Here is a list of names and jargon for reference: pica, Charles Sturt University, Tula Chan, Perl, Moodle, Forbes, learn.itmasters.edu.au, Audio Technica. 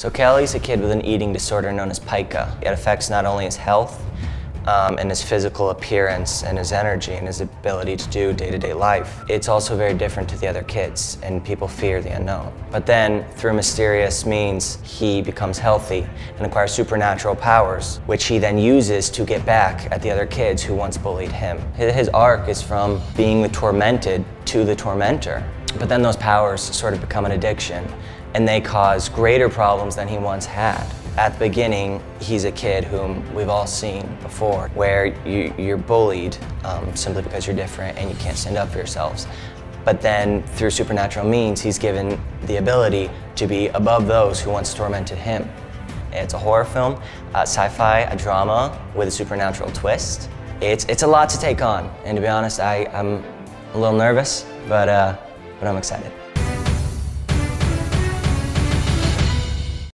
So Kelly's a kid with an eating disorder known as pica. It affects not only his health and his physical appearance and his energy and his ability to do day-to-day life. It's also very different to the other kids, and people fear the unknown. But then, through mysterious means, he becomes healthy and acquires supernatural powers, which he then uses to get back at the other kids who once bullied him. His arc is from being the tormented to the tormentor. But then those powers sort of become an addiction, and they cause greater problems than he once had. At the beginning, he's a kid whom we've all seen before, where you're bullied simply because you're different and you can't stand up for yourselves. But then, through supernatural means, he's given the ability to be above those who once tormented him. It's a horror film, sci-fi, a drama with a supernatural twist. It's a lot to take on, and to be honest, I'm a little nervous, but I'm excited.